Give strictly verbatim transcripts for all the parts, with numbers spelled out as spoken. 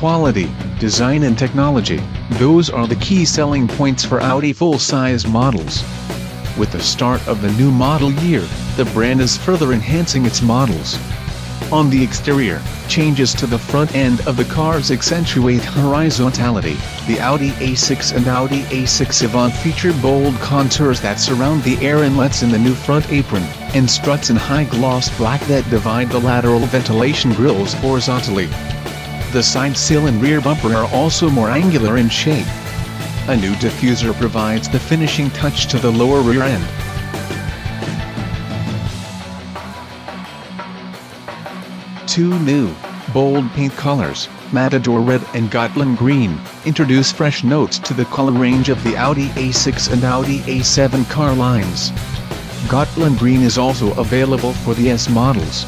quality, design and technology, those are the key selling points for Audi full-size models. With the start of the new model year, the brand is further enhancing its models. On the exterior, changes to the front end of the cars accentuate horizontality. The Audi A six and Audi A six Avant feature bold contours that surround the air inlets in the new front apron, and struts in high-gloss black that divide the lateral ventilation grilles horizontally. The side sill and rear bumper are also more angular in shape. A new diffuser provides the finishing touch to the lower rear end. Two new, bold paint colors, Matador Red and Gotland Green, introduce fresh notes to the color range of the Audi A six and Audi A seven car lines. Gotland Green is also available for the S models.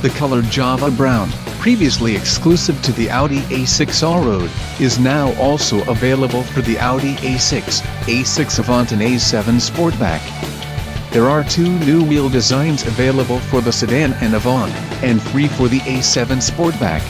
The color Java Brown, previously exclusive to the Audi A six Allroad, is now also available for the Audi A six, A six Avant and A seven Sportback. There are two new wheel designs available for the sedan and Avant, and three for the A seven Sportback.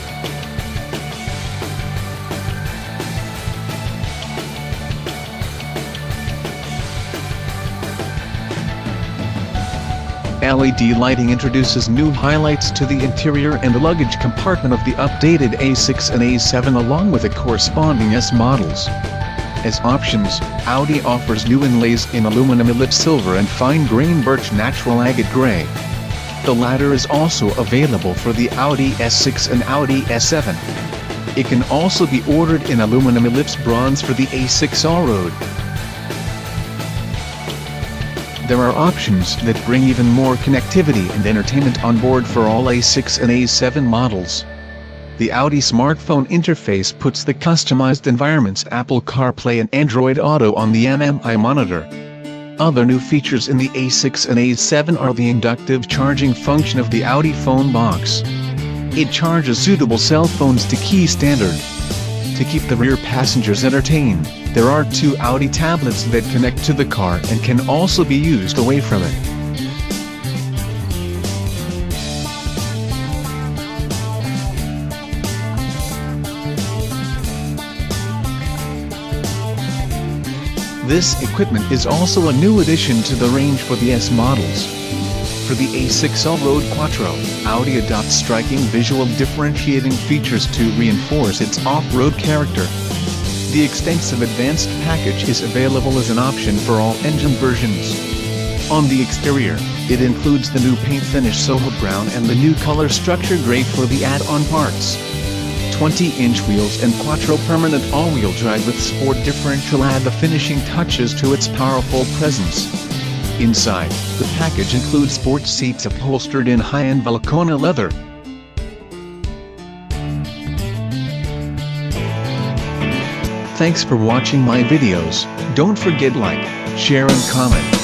L E D lighting introduces new highlights to the interior and the luggage compartment of the updated A six and A seven along with the corresponding S models. As options, Audi offers new inlays in aluminum ellipse silver and fine-grain birch natural agate gray. The latter is also available for the Audi S six and Audi S seven. It can also be ordered in aluminum ellipse bronze for the A six Allroad. There are options that bring even more connectivity and entertainment on board for all A six and A seven models. The Audi smartphone interface puts the customized environments Apple CarPlay and Android Auto on the M M I monitor. Other new features in the A six and A seven are the inductive charging function of the Audi phone box. It charges suitable cell phones to Qi standard. To keep the rear passengers entertained, there are two Audi tablets that connect to the car and can also be used away from it. This equipment is also a new addition to the range for the S models. For the A six Allroad Quattro, Audi adopts striking visual differentiating features to reinforce its off-road character. The extensive advanced package is available as an option for all engine versions. On the exterior, it includes the new paint finish Soho Brown and the new color structure gray for the add-on parts. twenty-inch wheels and Quattro permanent all-wheel drive with sport differential add the finishing touches to its powerful presence. Inside, the package includes sports seats upholstered in high-end Valcona leather. Thanks for watching my videos. Don't forget like, share and comment.